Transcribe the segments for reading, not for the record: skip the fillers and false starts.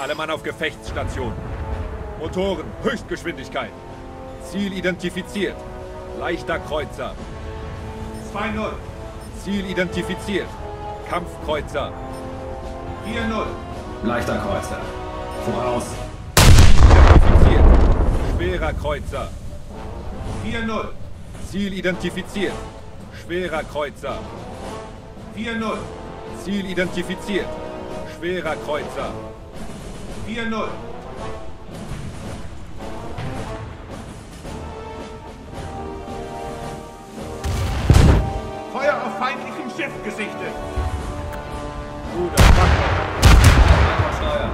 Alle Mann auf Gefechtsstation. Motoren, Höchstgeschwindigkeit. Ziel identifiziert. Leichter Kreuzer. 2-0. Ziel identifiziert. Kampfkreuzer. 4-0. Leichter Kreuzer. Voraus. Identifiziert. Schwerer Kreuzer. 4-0. Ziel identifiziert. Schwerer Kreuzer. 4-0. Ziel identifiziert. Schwerer Kreuzer. 4-0. Feuer auf feindlichem Schiff gesichtet. Bruder, Steuer.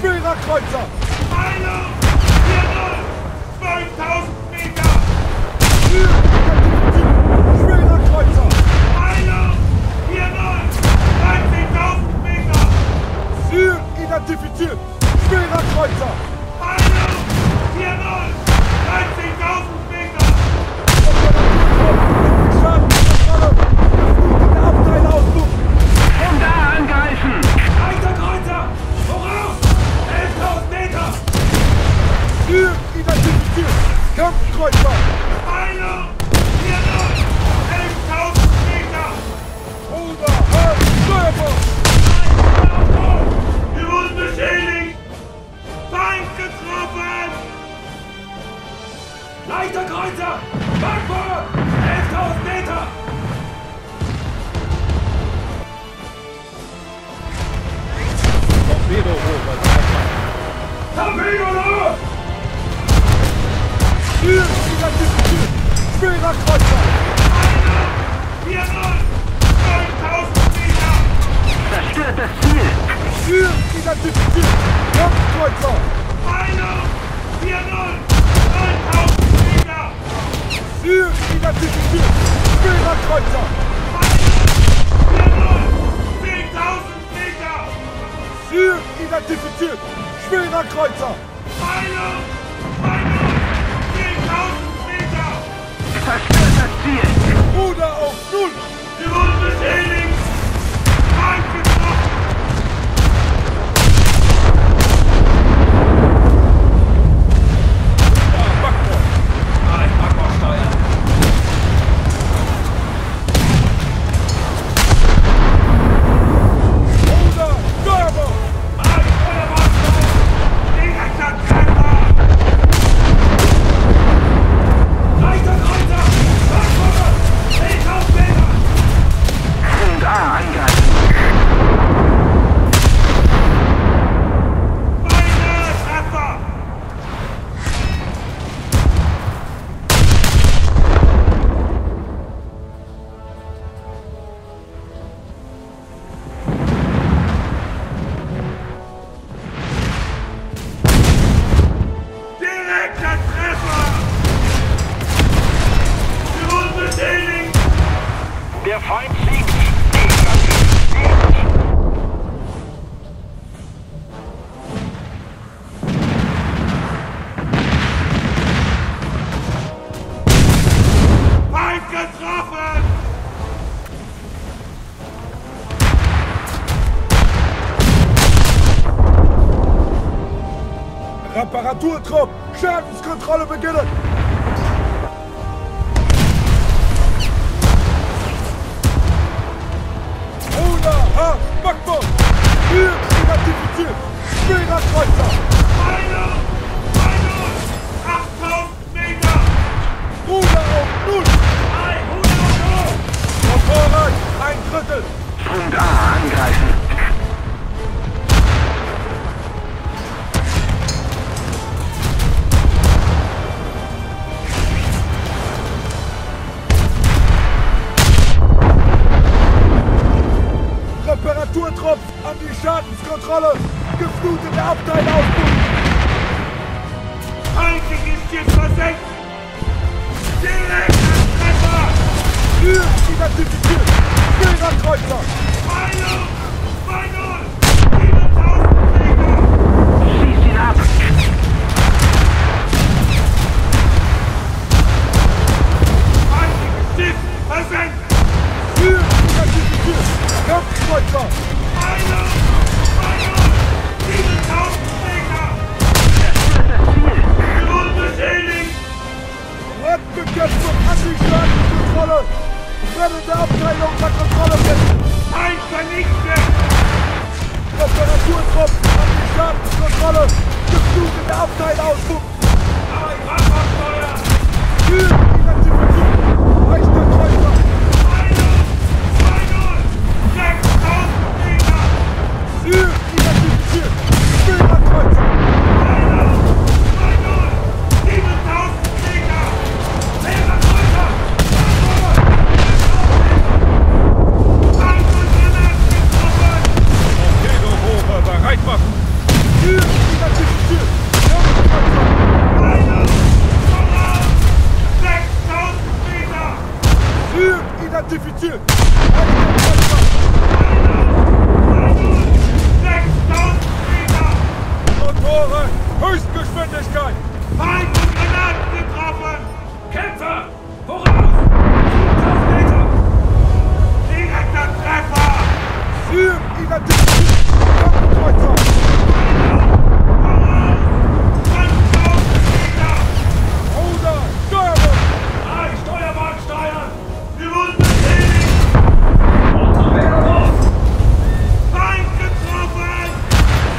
Schwerer Kreuzer! Hallo! 4-0! 12.000 Meter! Schwerer Kreuzer! Hallo! 4-0! 13.000 Meter! Ziel identifiziert! Schwerer Kreuzer! Hallo! 4-0! 13.000 Meter! Schaden! Den Abteil aussuchen! Von da angreifen! Leichter Kreuzer! Voraus! 11.000 Meter! Ziel identifiziert! Kampfkreuzer! Hallo! 4-0! 11.000 Meter! Oberhalb! Steuerbord! Wir wurden beschädigt! Feind getroffen! Leichter Kreuzer! Bankbauer! 11.000 Meter! Torpedo hoch! Torpedo hoch! Hier ist das Disziplin! Schwerer Kreuzer! 1-0! 4-0! 12.000 Meter! Zerstört das Ziel! Hier ist das Disziplin! Kampfkreuzer! 1-0! 4-0! 12.000 Meter! Hier ist das Disziplin! Schwerer Kreuzer! 1-0! 4-0! 10.000 Meter! Ziel identifiziert! Schwerer Kreuzer! Heilung! Heilung! 10.000 Meter! Zerstört das Ziel! Bruder auf Null! Wir wurden beschädigt! Feind getroffen! Reparaturtrupp! Schadenskontrolle beginnen! Una A. Backbord! Hier identifiziert! Schwerer Kreuzer! Meinung! 8000 Meter! Ruder auf Null! 100 Euro! Vorrat! Ein Drittel! Punkt A angreifen! Reparaturtrupp an die Schadenskontrolle! Geflutete Abteil aufrufen! Feindlich ist hier versenkt! Direkt Treffer! Tür identifiziert! Fehlerkreuzer! 2-0! 2-0! 7000 Meter! Schießt ihn ab! Feindliches Schiff versenkt! Tür identifiziert! Kampfkreuzer! 7000 Meter! Unbeschädigt! Rettbekämpfung an die Schadenskontrolle! Brennende Abteilung der Kontrolle finden! Ein vernichten! Reparaturtrupp an die Schadenskontrolle! Geflutete Abteil ausgucken! Ein Wassersteuer! Für die Identifizierung! Reichskreuzer! 6000 Meter! Für identifiziert! Schwerer Kreuzer! 7000 Meter! Schwerer Kreuzer! Torpedo Rover bereit machen! Für identifiziert! Schwerer Kreuzer! 6000 Meter! Für identifiziert! Höchstgeschwindigkeit! Feind und Granaten getroffen! Kämpfer! Voraus! 7000 Meter! Direkter Treffer! Für identifiziert! Kampfkreuzer! Voraus! 5000 Meter! Ruder! Steuerung! Drei Steuerwagen steuern! Wir wurden betätigt! Feind getroffen!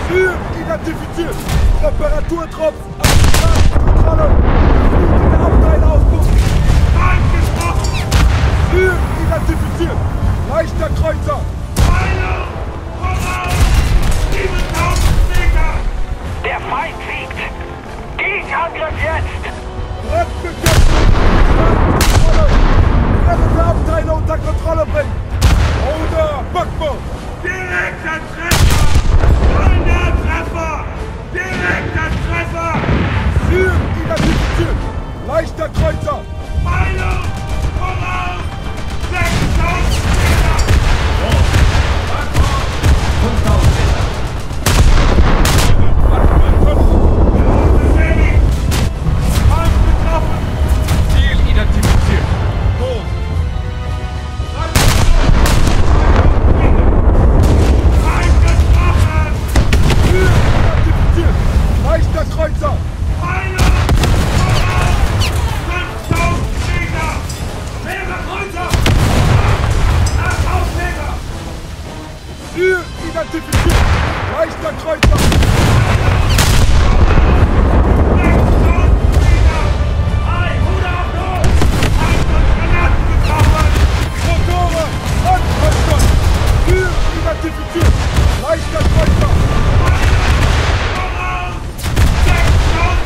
Für identifiziert! Reparaturtrupp an die Schadenskontrolle! Geflutete Abteil aufbuchen! Eingesprochen! Für identifiziert! Leichter Kreuzer! Pfeile! Voraus! 7000 Meter! Der Feind siegt! Gegenangriff jetzt! Rettbekämpfung an die Schadenskontrolle! Brennende Abteile unter Kontrolle bringen! Oder Backbord! Direkter Treffer! Feiner Treffer! Direkter Treffer! Für identifiziert! Leichter Kreuzer! Meinung! Voraus! 6000 Meter! Los! Backbord! 5000 Meter! Beschädigt! Feind betroffen! Ziel identifiziert! Los! Feind getroffen! Für Leichter Kreuzer! Pfeile! Voraus! 5000 Meter! Schwerer Kreuzer! 8000 Meter! Ziel identifiziert! Leichter Kreuzer! Pfeile! 6000 Meter! 100 auf Null! Ein von Granaten getroffen! Motoren! Ankreuzer! Ziel identifiziert! Leichter Kreuzer! Pfeile! Go!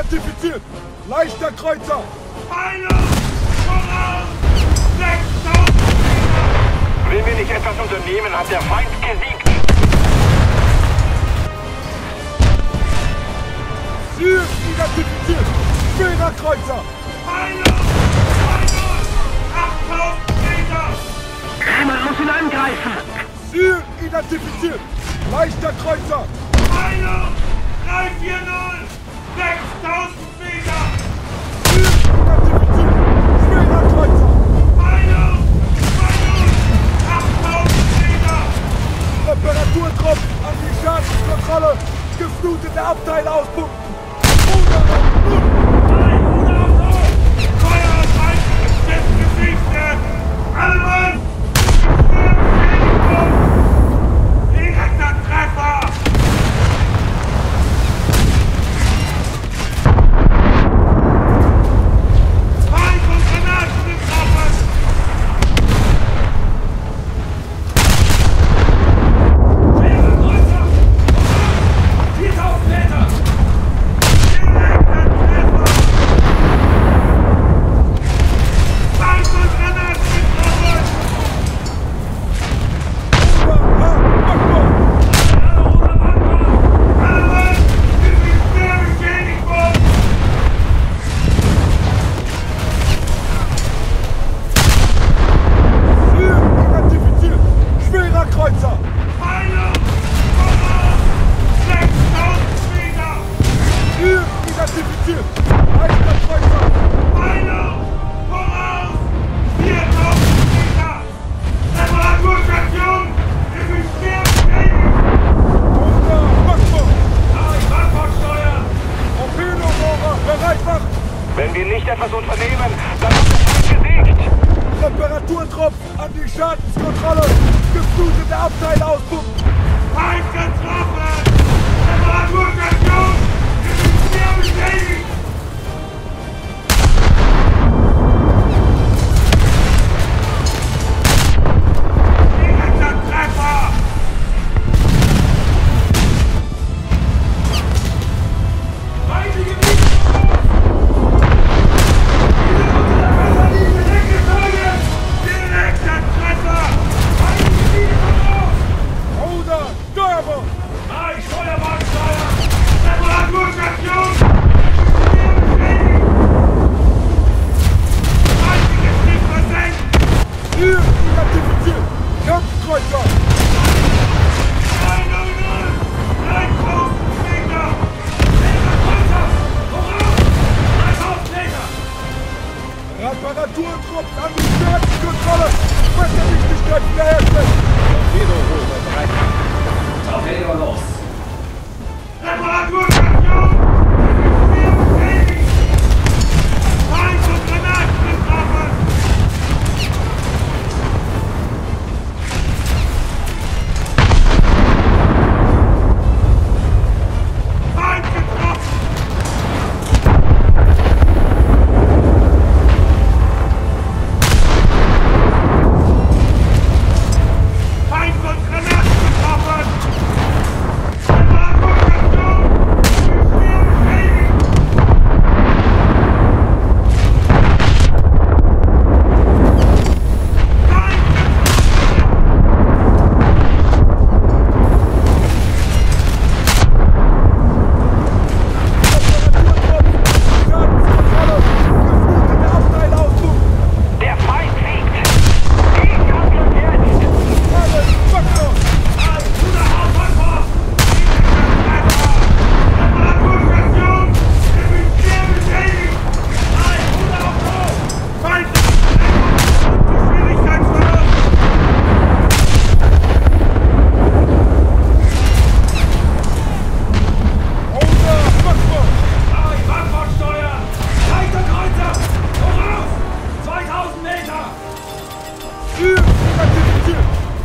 identifiziert! Leichter Kreuzer! Heilung! Voraus! 6000! Wenn wir nicht etwas unternehmen, hat der Feind gesiegt! Ziel identifiziert! Schwerer Kreuzer! Heilung! Heilung! 8000 Meter! Kreml muss ihn angreifen! Ziel identifiziert! Leichter Kreuzer! Heilung! 340! 6000 Meter! Ziel identifiziert! Schwerer Kreuzer! Heilung! Heilung! 8000 Meter! Reparaturtrupp an die Schadenskontrolle! Geflutete Abteile auspumpen! Wenn wir nicht etwas unternehmen, dann ist der Feind gesiegt! Reparaturtrupp an die Schadenskontrolle! Geflutete Abteile auspumpen! Feind getroffen! Reparaturstation! Wir sind sehr beschädigt! Reparaturtrupp an die Schadenskontrolle! Wasserdichtigkeit wiederherstellen! Torpedo-Rohre bereit! Torpedo los! Reparaturstation! Feind- und Granatentreffer! Feind getroffen!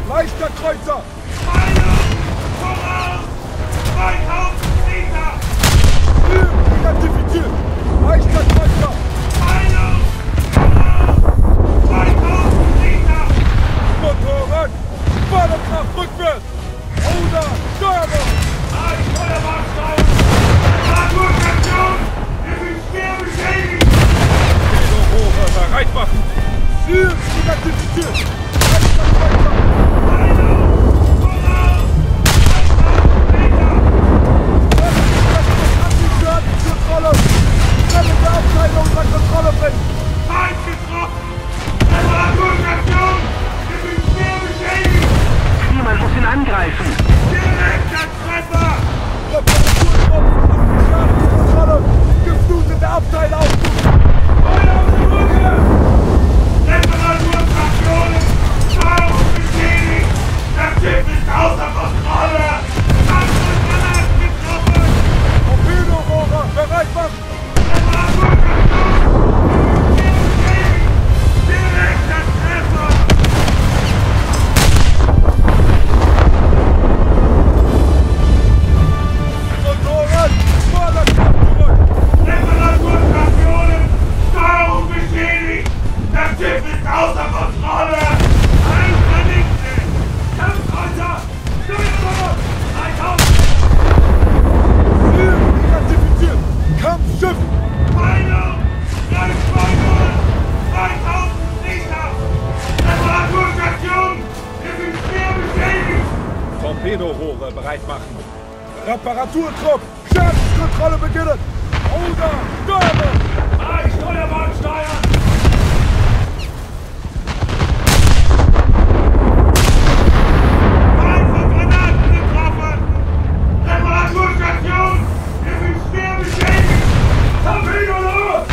Leichter Kreuzer! Heilung! Voraus! 2000 Meter! Ziel identifiziert! Leichter Kreuzer! Heilung! Voraus! 2000 Meter! Motorrad! Vorderkraft rückwärts! Oder Steuerung! Ein Steuerwagen! Steuerung! bereit machen! Für die Aktivität! Bereit machen! Torpedorohre bereit machen. Reparaturtrupp, Schadenskontrolle beginnen. Ruder, Steuerung. Ein Steuerwagen steuern. Ein von Granaten getroffen. Reparaturstation. Wir sind schwer beschädigt. Torpedo los.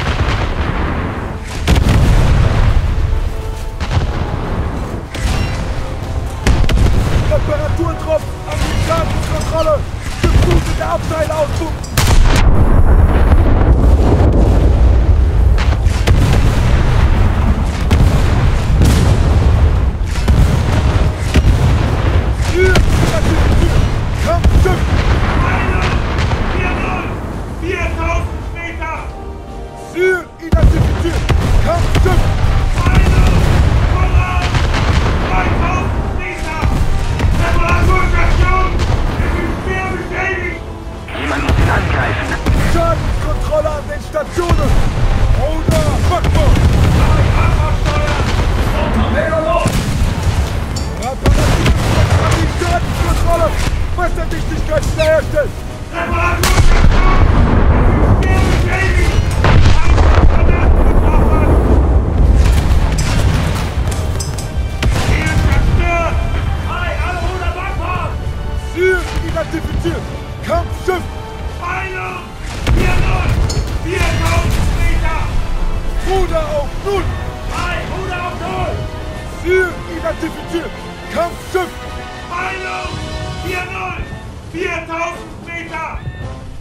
Reparaturtrupp an die Schadenskontrolle. Geflutete Abteile aufsuchen. Wasserdichtigkeit wiederherstellen!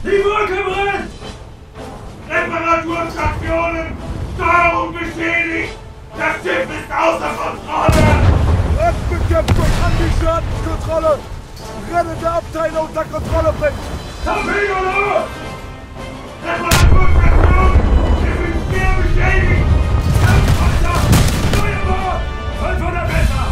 Die Brücke brennt! Reparaturstationen! Steuerung beschädigt! Das Schiff ist außer Kontrolle! Restbekämpfung an die Schadenskontrolle! Rettende Abteile unter Kontrolle bringen! Torpedo los! Reparaturstationen! Wir sind schwer beschädigt! Kampfpanzer! Steuerbord! 500 Meter!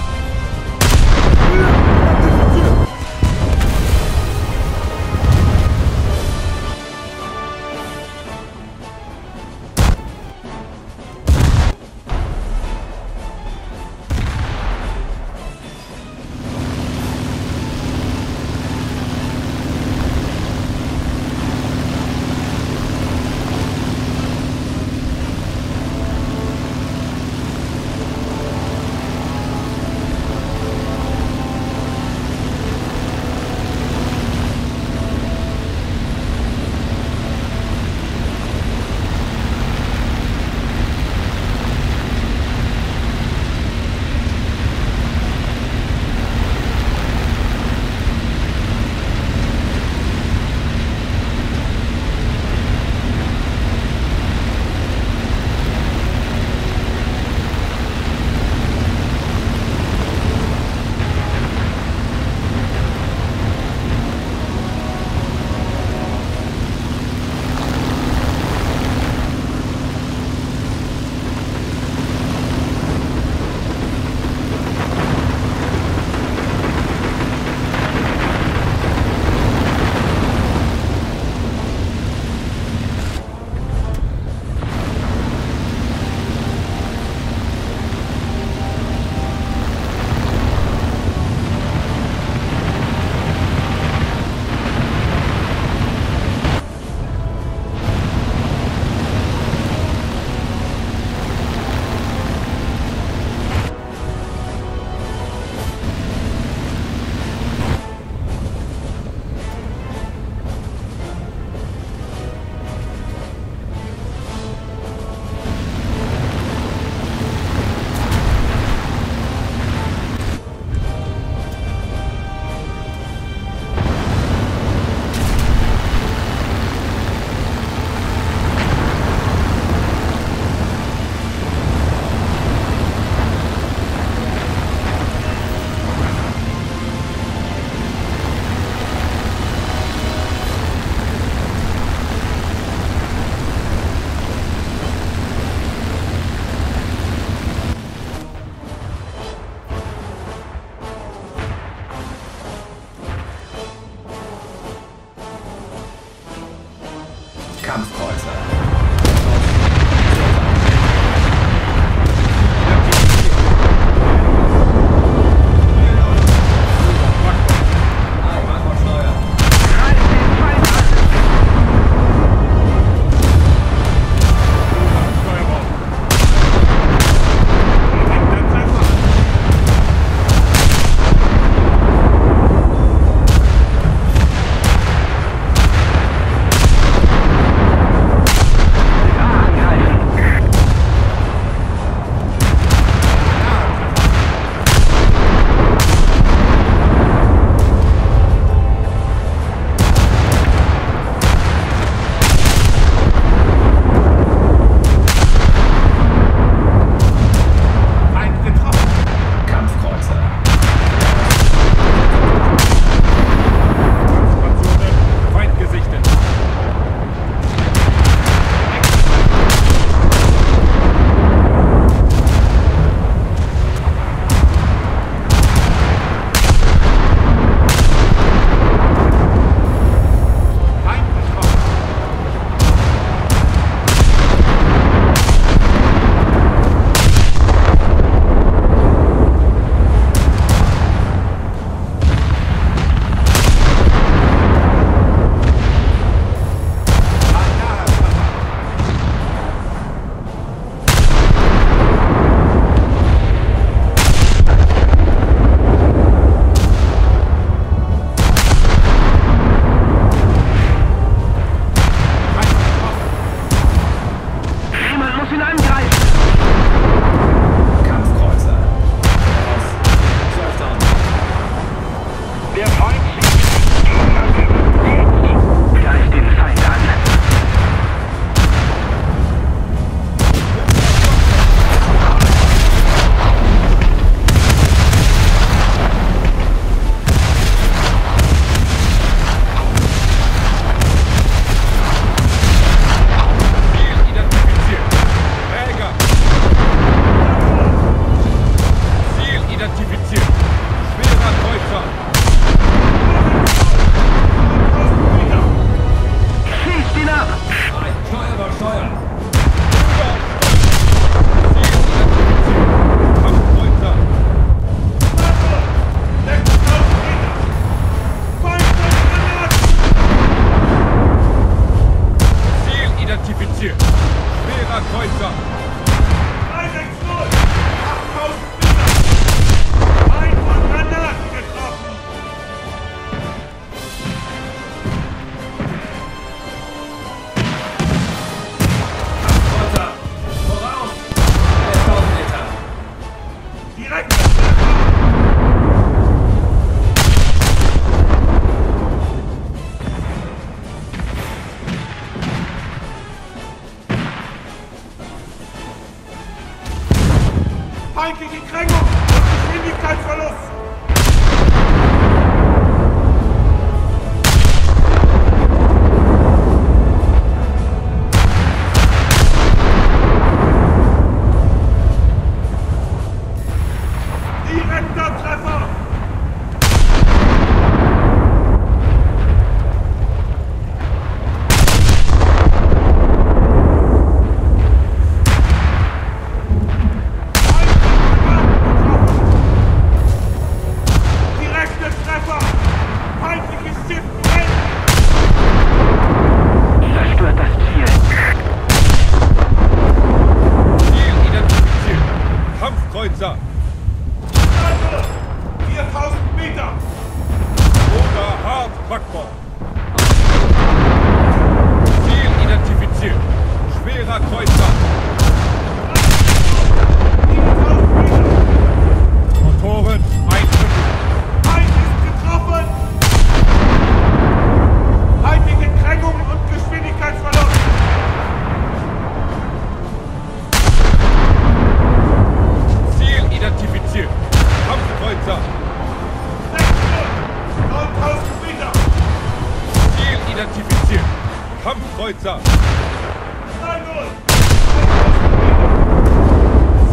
Kampfkreuzer!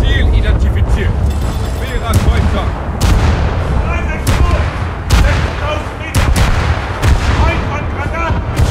Ziel identifiziert! Schwerer Kreuzer! 360! 60.000 Meter! Ein von Granaten!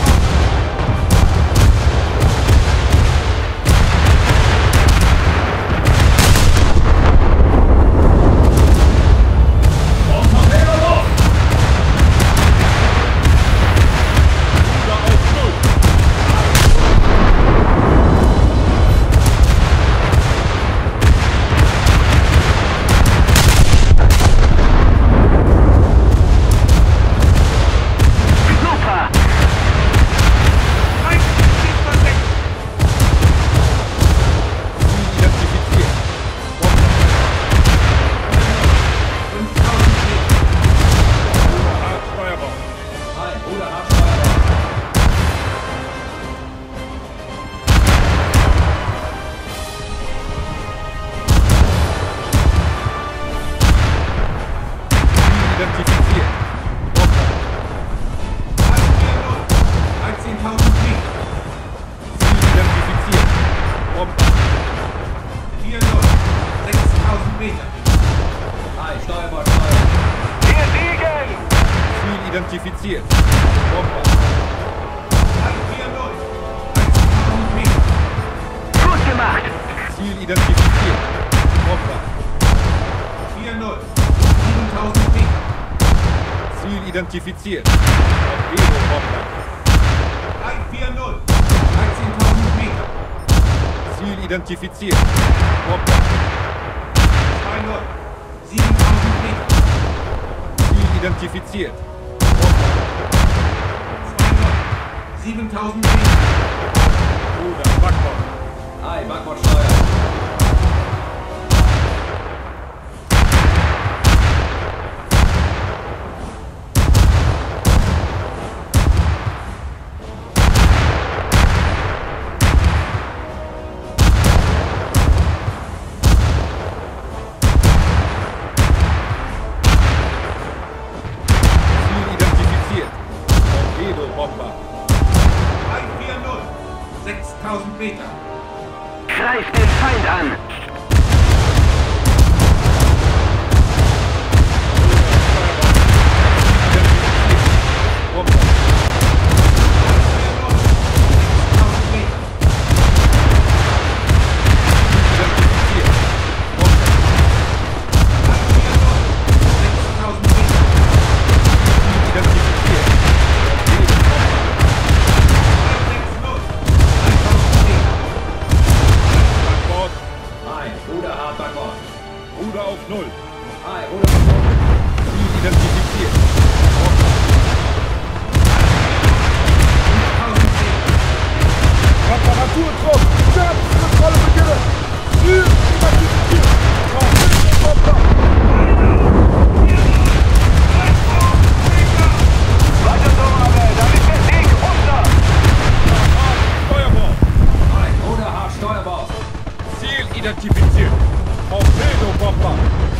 Identifiziert. Bomber. 1-4-0. Gut gemacht. Ziel identifiziert. Bomber. 4-0. 7000 Meter. Ziel identifiziert. Torpedo Bomber. 1-4-0. 13.000 Meter. Ziel identifiziert. Bomber. 2-0. 7000 Meter. Ziel identifiziert. 7000 Meter. Bruder, Backbord. Hi, Backbord steuert. Ziel identifiziert. Torpedo-Bomber. 6000 Meter. Greif den Feind an! Identifiziert. Torpedo-Bomber.